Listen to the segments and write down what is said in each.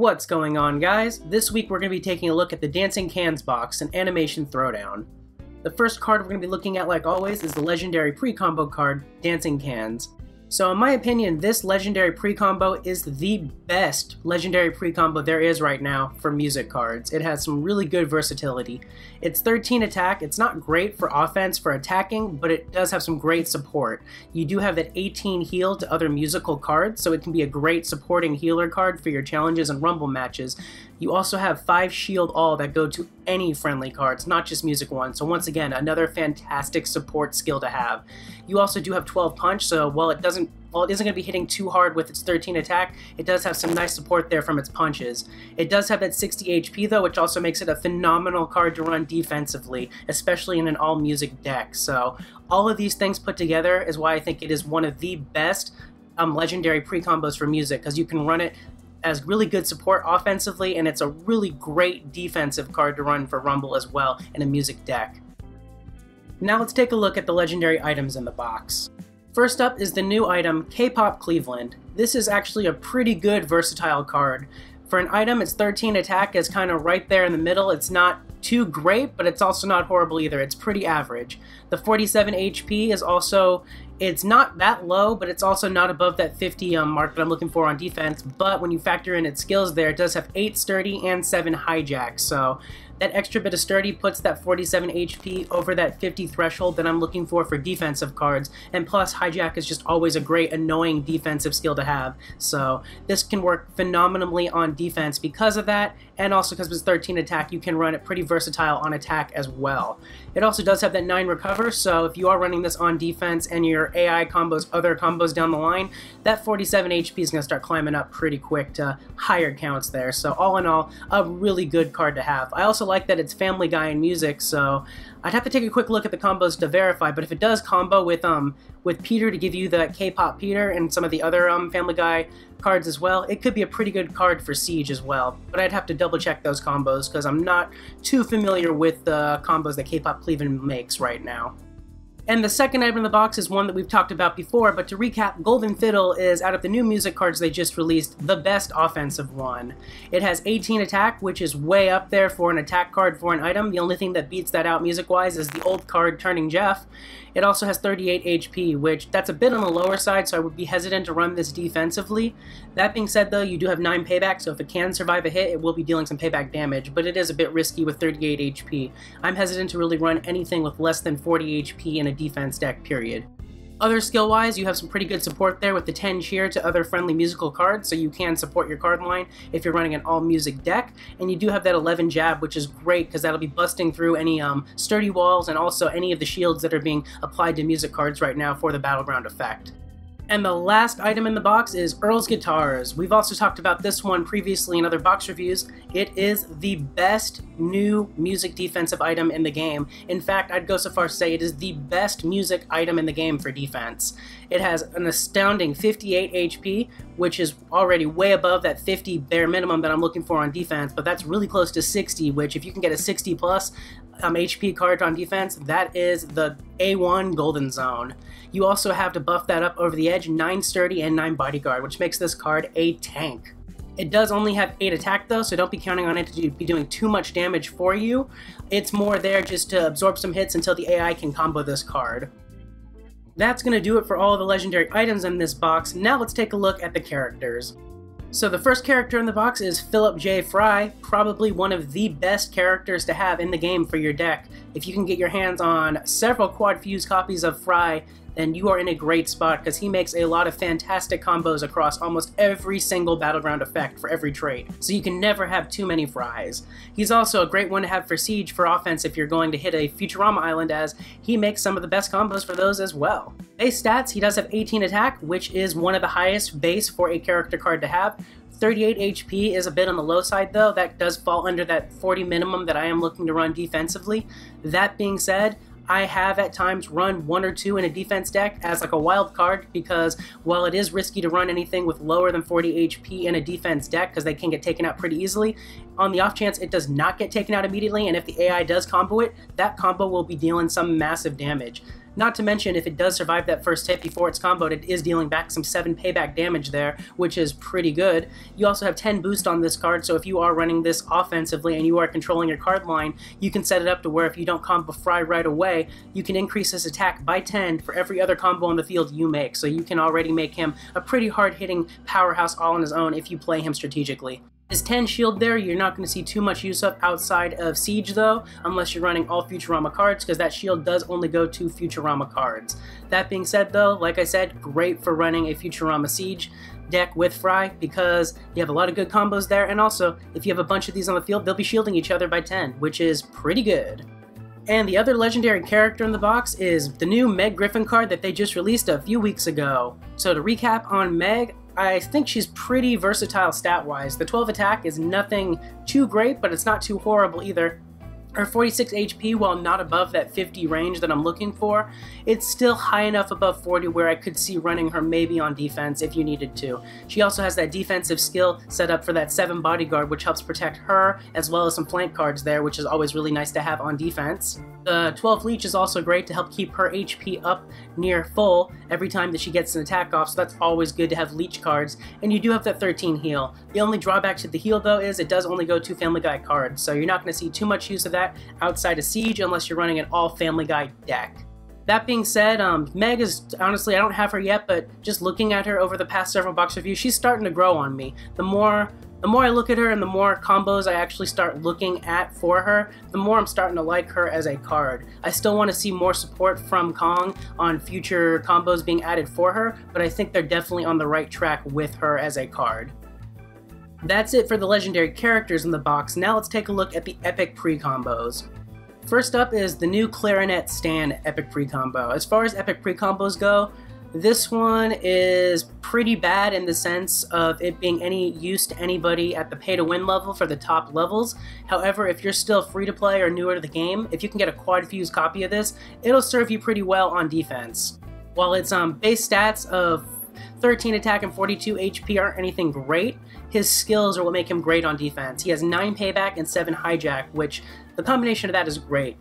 What's going on, guys? This week we're going to be taking a look at the Dancing Cans Box and Animation Throwdown. The first card we're going to be looking at, like always, is the legendary pre-combo card, Dancing Cans. So in my opinion, this legendary pre-combo is the best legendary pre-combo there is right now for music cards. It has some really good versatility. It's 13 attack. It's not great for offense for attacking, but it does have some great support. You do have that 18 heal to other musical cards, so it can be a great supporting healer card for your challenges and rumble matches. You also have 5 shield all that go to any friendly cards, not just music ones. So once again, another fantastic support skill to have. You also do have 12 punch, so while it isn't going to be hitting too hard with its 13 attack, it does have some nice support there from its punches. It does have that 60 HP though, which also makes it a phenomenal card to run defensively, especially in an all music deck. So all of these things put together is why I think it is one of the best legendary pre-combos for music, because you can run it as really good support offensively, and it's a really great defensive card to run for Rumble as well in a music deck. Now let's take a look at the legendary items in the box. First up is the new item, K-Pop Cleveland. This is actually a pretty good versatile card. For an item, its 13 attack is kind of right there in the middle. It's not too great, but it's also not horrible either. It's pretty average. The 47 HP is also, it's not that low, but it's also not above that 50 mark that I'm looking for on defense. But when you factor in its skills there, it does have 8 sturdy and 7 hijack. So that extra bit of sturdy puts that 47 HP over that 50 threshold that I'm looking for defensive cards. And plus, hijack is just always a great annoying defensive skill to have. So this can work phenomenally on defense because of that, and also because of its 13 attack, you can run it pretty versatile on attack as well. It also does have that 9 recover, so if you are running this on defense and your AI combos, other combos down the line, that 47 HP is going to start climbing up pretty quick to higher counts there. So all in all, a really good card to have. I also like that it's Family Guy in music, so I'd have to take a quick look at the combos to verify, but if it does combo with Peter to give you the K-Pop Peter and some of the other Family Guy cards as well, it could be a pretty good card for Siege as well. But I'd have to double check those combos because I'm not too familiar with the combos that K-Pop Cleveland makes right now. And the second item in the box is one that we've talked about before, but to recap, Golden Fiddle is, out of the new music cards they just released, the best offensive one. It has 18 attack, which is way up there for an attack card for an item. The only thing that beats that out music-wise is the old card, Turning Jeff. It also has 38 HP, which, that's a bit on the lower side, so I would be hesitant to run this defensively. That being said, though, you do have 9 payback, so if it can survive a hit, it will be dealing some payback damage, but it is a bit risky with 38 HP. I'm hesitant to really run anything with less than 40 HP in a defense deck, period. Other skill-wise, you have some pretty good support there with the 10 cheer to other friendly musical cards, so you can support your card line if you're running an all-music deck. And you do have that 11 jab, which is great, because that'll be busting through any sturdy walls and also any of the shields that are being applied to music cards right now for the battleground effect. And the last item in the box is Earl's Guitars. We've also talked about this one previously in other box reviews. It is the best new music defensive item in the game. In fact, I'd go so far as to say it is the best music item in the game for defense. It has an astounding 58 HP, which is already way above that 50 bare minimum that I'm looking for on defense, but that's really close to 60, which if you can get a 60 plus, HP card on defense, that is the A1 golden zone. You also have to buff that up over the edge, 9 sturdy and 9 bodyguard, which makes this card a tank. It does only have 8 attack though, so don't be counting on it to be doing too much damage for you. It's more there just to absorb some hits until the AI can combo this card. That's going to do it for all the legendary items in this box. Now let's take a look at the characters. So the first character in the box is Philip J. Fry, probably one of the best characters to have in the game for your deck. If you can get your hands on several Quad Fuse copies of Fry, then you are in a great spot because he makes a lot of fantastic combos across almost every single battleground effect for every trait, so you can never have too many Fries. He's also a great one to have for Siege for offense if you're going to hit a Futurama island, as he makes some of the best combos for those as well. Base stats, he does have 18 attack, which is one of the highest base for a character card to have. 38 HP is a bit on the low side though, that does fall under that 40 minimum that I am looking to run defensively. That being said, I have at times run 1 or 2 in a defense deck as like a wild card, because while it is risky to run anything with lower than 40 HP in a defense deck because they can get taken out pretty easily, on the off chance it does not get taken out immediately, and if the AI does combo it, that combo will be dealing some massive damage. Not to mention, if it does survive that first hit before it's comboed, it is dealing back some 7 payback damage there, which is pretty good. You also have 10 boost on this card, so if you are running this offensively and you are controlling your card line, you can set it up to where if you don't combo Fry right away, you can increase his attack by 10 for every other combo on the field you make, so you can already make him a pretty hard-hitting powerhouse all on his own if you play him strategically. His 10 shield there, you're not going to see too much use of outside of Siege though, unless you're running all Futurama cards, because that shield does only go to Futurama cards. That being said though, like I said, great for running a Futurama Siege deck with Fry, because you have a lot of good combos there, and also, if you have a bunch of these on the field, they'll be shielding each other by 10, which is pretty good. And the other legendary character in the box is the new Meg Griffin card that they just released a few weeks ago. So to recap on Meg, I think she's pretty versatile stat-wise. The 12 attack is nothing too great, but it's not too horrible either. Her 46 HP, while not above that 50 range that I'm looking for, it's still high enough above 40 where I could see running her maybe on defense if you needed to. She also has that defensive skill set up for that 7 bodyguard, which helps protect her, as well as some flank cards there, which is always really nice to have on defense. The 12 leech is also great to help keep her HP up near full every time that she gets an attack off, so that's always good to have leech cards. And you do have that 13 heal. The only drawback to the heal though is it does only go to Family Guy cards, so you're not going to see too much use of that outside of Siege unless you're running an all Family Guy deck. That being said, Meg is, honestly, I don't have her yet, but just looking at her over the past several box reviews, she's starting to grow on me. The more I look at her and the more combos I actually start looking at for her, the more I'm starting to like her as a card. I still want to see more support from Kong on future combos being added for her, but I think they're definitely on the right track with her as a card. That's it for the legendary characters in the box. Now let's take a look at the epic pre-combos. First up is the new Clarinet Stan epic pre-combo. As far as epic pre-combos go, this one is pretty bad in the sense of it being any use to anybody at the pay-to-win level for the top levels. However, if you're still free-to-play or newer to the game, if you can get a quad-fused copy of this, it'll serve you pretty well on defense. While its base stats of 13 attack and 42 HP aren't anything great, his skills are what make him great on defense. He has 9 payback and 7 hijack, which the combination of that is great,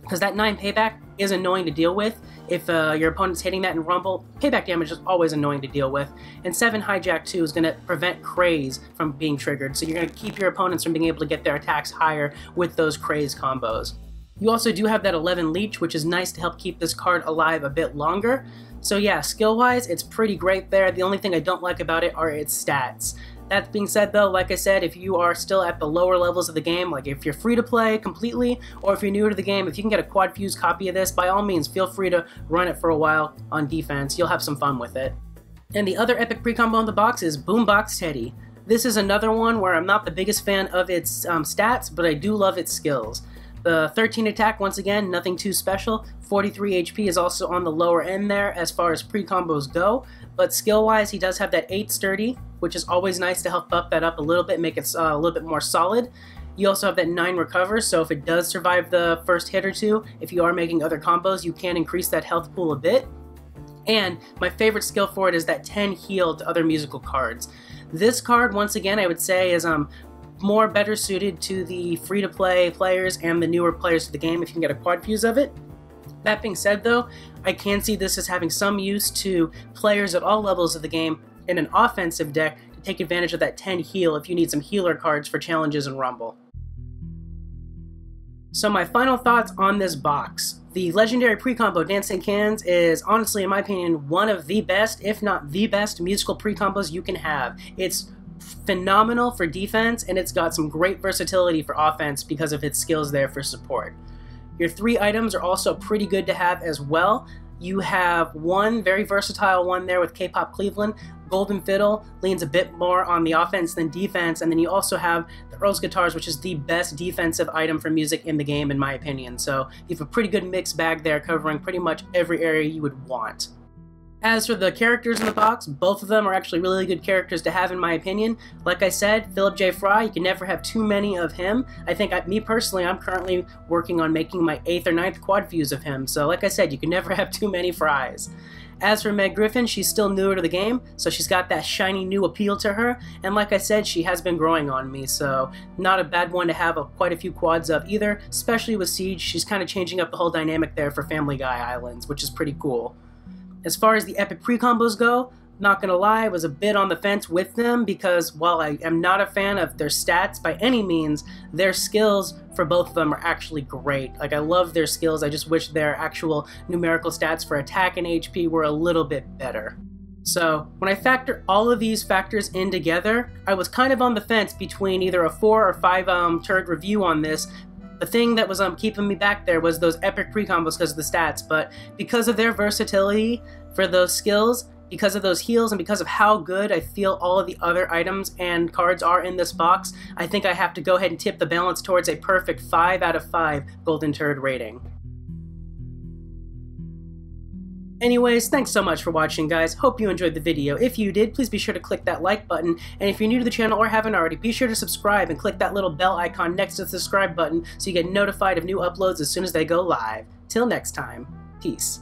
because that 9 payback is annoying to deal with. If your opponent's hitting that in Rumble, payback damage is always annoying to deal with. And 7 hijack too is going to prevent craze from being triggered, so you're going to keep your opponents from being able to get their attacks higher with those craze combos. You also do have that 11 leech, which is nice to help keep this card alive a bit longer. So yeah, skill-wise, it's pretty great there. The only thing I don't like about it are its stats. That being said though, like I said, if you are still at the lower levels of the game, like if you're free to play completely, or if you're newer to the game, if you can get a quad fused copy of this, by all means feel free to run it for a while on defense. You'll have some fun with it. And the other epic pre-combo in the box is Boombox Teddy. This is another one where I'm not the biggest fan of its stats, but I do love its skills. The 13 attack, once again, nothing too special. 43 HP is also on the lower end there as far as pre-combos go, but skill-wise he does have that 8 sturdy, which is always nice to help buff that up a little bit, make it a little bit more solid. You also have that 9 recover, so if it does survive the first hit or two, if you are making other combos, you can increase that health pool a bit. And my favorite skill for it is that 10 heal to other musical cards. This card, once again, I would say is more better suited to the free-to-play players and the newer players to the game if you can get a quad fuse of it. That being said though, I can see this as having some use to players at all levels of the game in an offensive deck to take advantage of that 10 heal if you need some healer cards for challenges and Rumble. So my final thoughts on this box. The legendary pre-combo Dancing Cans is honestly, in my opinion, one of the best, if not the best, musical pre-combos you can have. It's phenomenal for defense, and it's got some great versatility for offense because of its skills there for support. Your 3 items are also pretty good to have as well. You have one very versatile one there with K-Pop Cleveland. Golden Fiddle leans a bit more on the offense than defense, and then you also have the Earl's Guitars, which is the best defensive item for music in the game, in my opinion. So you have a pretty good mixed bag there covering pretty much every area you would want. As for the characters in the box, both of them are actually really good characters to have in my opinion. Like I said, Philip J. Fry, you can never have too many of him. I think, me personally, I'm currently working on making my 8th or 9th quad views of him, so like I said, you can never have too many Fries. As for Meg Griffin, she's still newer to the game, so she's got that shiny new appeal to her, and like I said, she has been growing on me, so not a bad one to have quite a few quads of either, especially with Siege. She's kind of changing up the whole dynamic there for Family Guy Islands, which is pretty cool. As far as the epic pre-combos go, not gonna lie, I was a bit on the fence with them because while I am not a fan of their stats by any means, their skills for both of them are actually great. Like, I love their skills, I just wish their actual numerical stats for attack and HP were a little bit better. So, when I factor all of these factors in together, I was kind of on the fence between either a 4 or 5 turret review on this. The thing that was keeping me back there was those epic pre-combos because of the stats, but because of their versatility for those skills, because of those heals, and because of how good I feel all of the other items and cards are in this box, I think I have to go ahead and tip the balance towards a perfect 5 out of 5 Golden Turd rating. Anyways, thanks so much for watching, guys. Hope you enjoyed the video. If you did, please be sure to click that like button, and if you're new to the channel or haven't already, be sure to subscribe and click that little bell icon next to the subscribe button so you get notified of new uploads as soon as they go live. Till next time, peace.